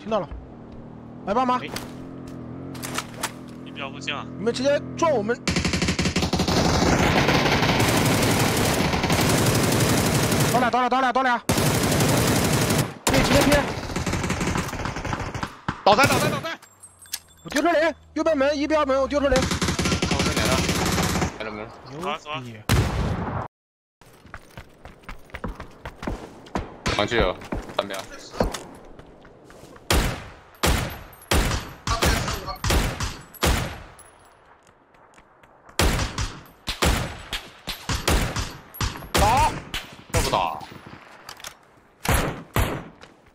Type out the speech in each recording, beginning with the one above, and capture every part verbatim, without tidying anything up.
听到了，来帮忙。哎、你比较不近啊！你们直接撞我们。 倒俩，倒俩，倒俩，倒俩！对，直接拼！倒三，倒三，倒三！我丢车雷，右边门，一边门，我丢车雷。我这哪了？来了没？牛逼！上去了，三边。倒。 打！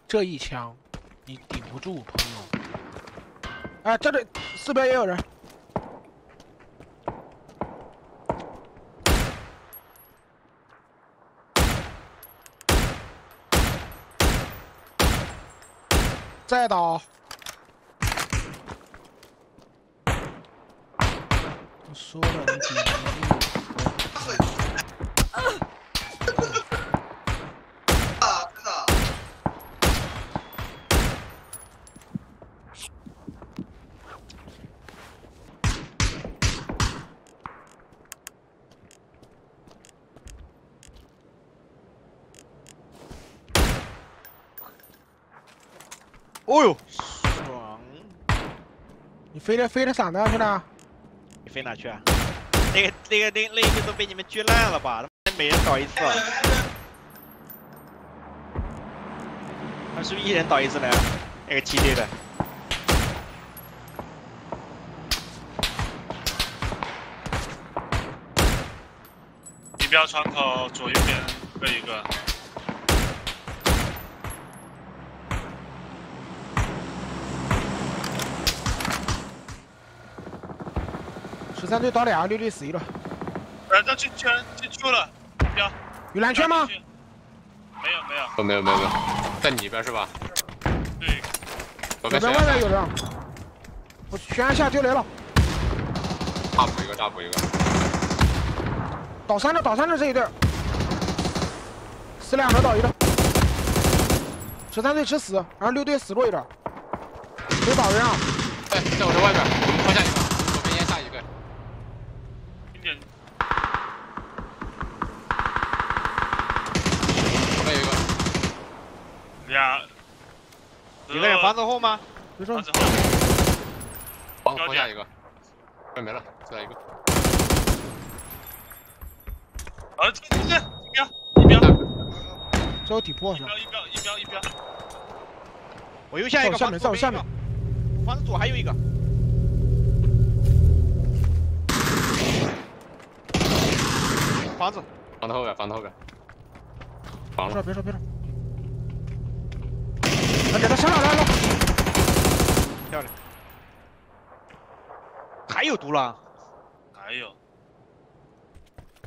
这一枪，你顶不住，朋友。哎，这里四边也有人。再倒。我说了，你顶不住。 哦呦，爽！你飞着飞着嗓子去了？你飞哪去啊？那个、那个、那、那一队都被你们狙烂了吧？他妈每人倒一次，他是不是一人倒一次呢？那个梯队的。你不要窗口左右边各一个。 十三队倒俩，六队死一个。呃，这进圈进去了，标有蓝圈吗？没有没有。哦，没有没有没有，在你边是吧？对。左边外面有人。我悬崖下丢雷了。大补一个，大补一个。倒三的，倒三的这一对。死两个倒一个。十三队吃死，然后六队死过一个。有倒人啊！哎，在我这外边，我们放下你。 俩，一个人房子后吗？房子后，房子后下一个，快没了，再来一个。啊，这这这，一标一标，这我底破一下。一标一标一标一标，我右下一个，下面在我下面，房子左还有一个。房子，房子后边，房子后边，房子。别说别说别说。 给他杀了，来了，漂亮！还有独狼，还有，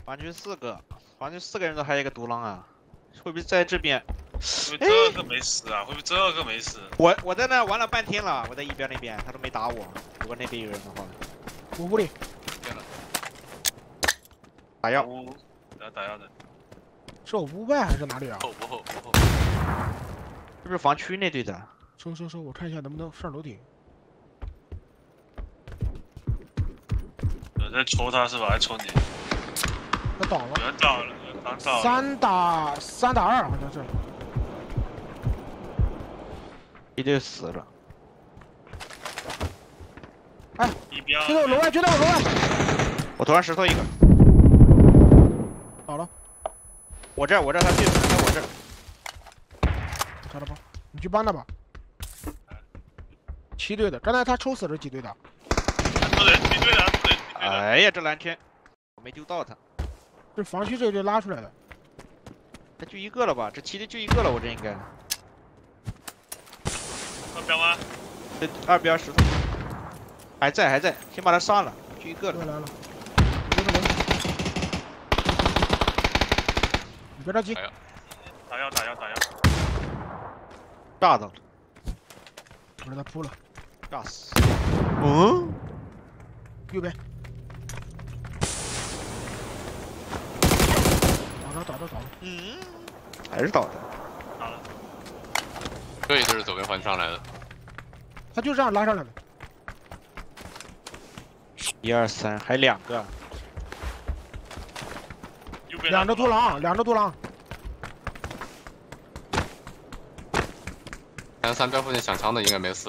防军四个，防军四个人都还有一个独狼啊！会不会在这边？会这个没死啊？会不会这个没死？我我在那玩了半天了，我在一边那边，他都没打我。如果那边有人的话，我屋里，对了，打药，打打药的，是我屋外还是哪里啊？后不后不后。 是不是防区那队的？收收收！我看一下能不能上楼顶。有在抽他是吧？还抽你？他倒了。人倒了，人倒了。三打三打二好像是。一队死了。哎，追到我楼外，追到我楼外！我头上石头一个。倒了。我这儿，我这儿，他对面，在我这儿。 看到不？你去帮他吧。七队的，刚才他抽死了几队的？不对，七队的，不对。哎呀，这蓝圈，我没丢到他。这防区这队拉出来的，他就一个了吧？这七队就一个了，我这应该。二标吗？这二标石头还在还在，先把他杀了，就一个了。来了。你别着急。打药打药打药。 炸到了！我让他扑了，炸死！嗯，右边，倒了倒了倒了，嗯，还是倒的，倒了。这一队是左边换上来的，他就这样拉上来了。一二三，还两个。两只独狼，两只独狼。两三标附近响枪的应该没事。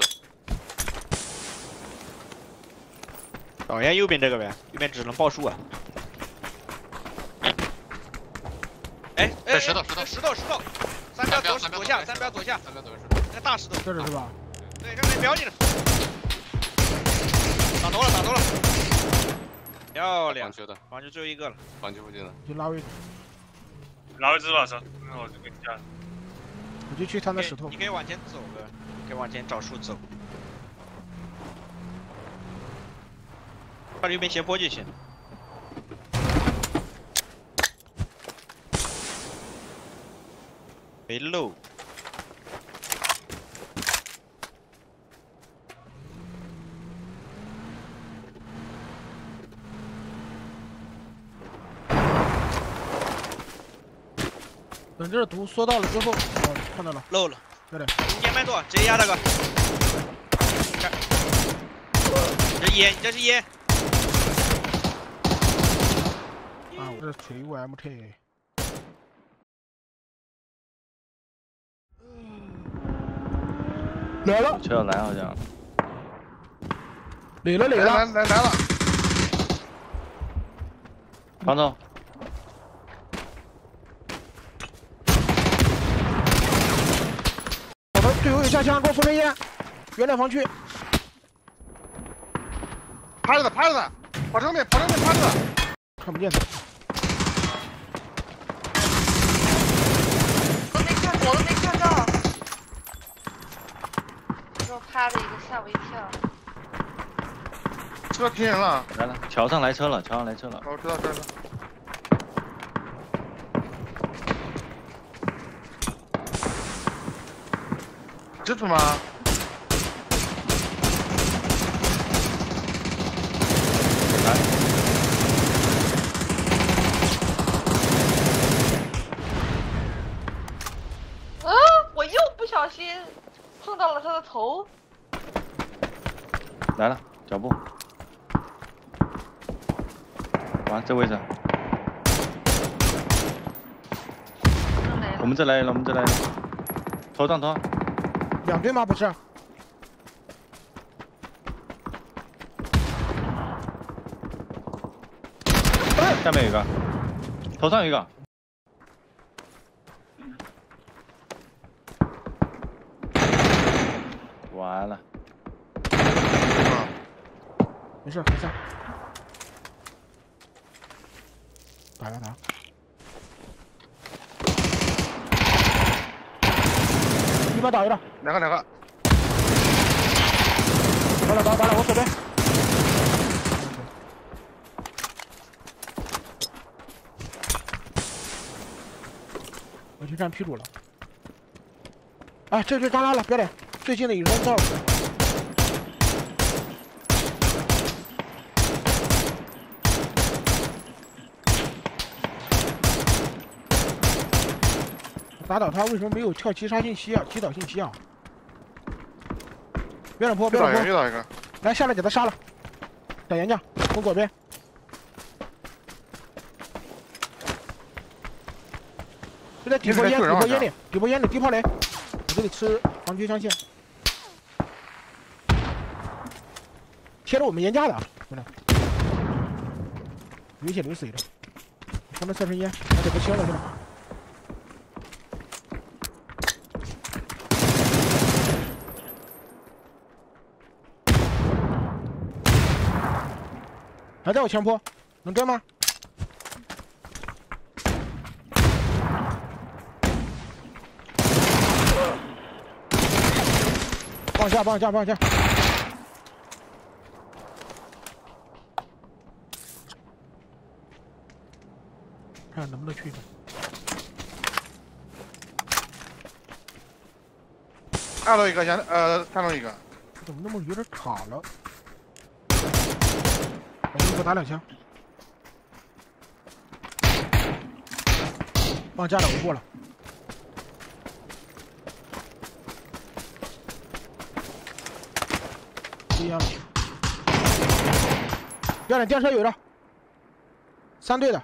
找一下右边这个呗，右边只能爆树啊。 哎，哎，石头，石头，石头，石头，三标左左下，三标左下，三标左下，那大石头，这是是吧？对，这边瞄你了，打头了，打头了，漂亮，防区最后一个了，防区附近的，就拉位，拉位置吧，走，那我就给你加，我就去他那石头，你可以往前走的，可以往前找树走，到右边斜坡就行。 没漏，等这毒缩到了之后，哦，看到了，漏了，对的。烟麦垛，直接压那个。看，这烟，这是烟。啊，我这锤 U M K。 来了，车要来好像。垒了垒了，来来来了。房东。我们队友有下枪，给我封根烟。原来防区。趴着的，趴着的，跑正面，跑正面，趴着的。看不见他。我没看，我都没看到。 趴了一个，吓我一跳。车拼人了，来了，桥上来车了，桥上来车了。我知道，知道。知道吗？来。嗯、啊，我又不小心碰到了他的头。 来了，脚步。完，这位置。我们再来一轮，我们再来一轮。头上头。两队吗？不是。下面有一个，头上有一个。完了。 没事，没事。打呀打！一边打一个，两个两个。打了打打了，我左边。我去站 P 主了。哎，这就扎拉了，别脸，最近的隐身罩。 打倒他为什么没有跳击杀信息啊？击倒信息啊！别让坡，别让坡！又倒一个，来下来给他杀了，打岩匠，从左边。就在底坡烟，底坡烟里，底坡烟里，地炮雷！我这里吃防区枪械，贴着我们岩架的，真的，流血流水的，他们测试烟，还得不轻了，是吧？ 还在我前坡，能跟吗？放下，放下，放下！看能不能去。 二楼一个，前呃三楼一个，怎么那么有点卡了？ 我给我打两枪，放家长我过了。不一样了。第二辆电车有着，三队的。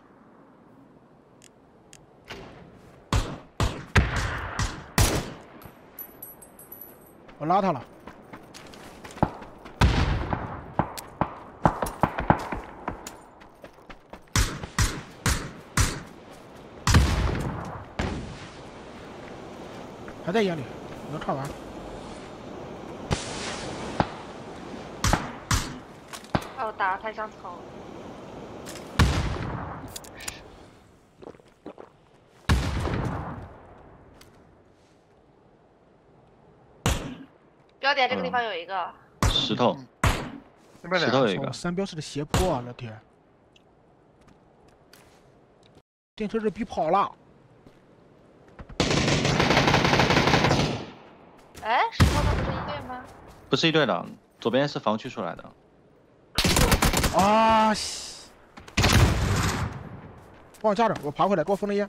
我拉他了，还在眼里，能唱完。哦，打太上头。 标点这个地方有一个石头，那边石头有一个。三标是的斜坡啊，老铁！电车这逼跑了。哎，石头那不是一队吗？不是一队的，左边是防区出来的。啊西！帮我架着，我爬回来，给我封了烟。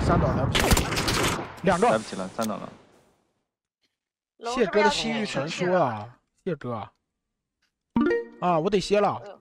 三刀来不及，两刀来不及了，三刀了。 谢哥的心欲成说啊，谢哥，啊，我得歇了。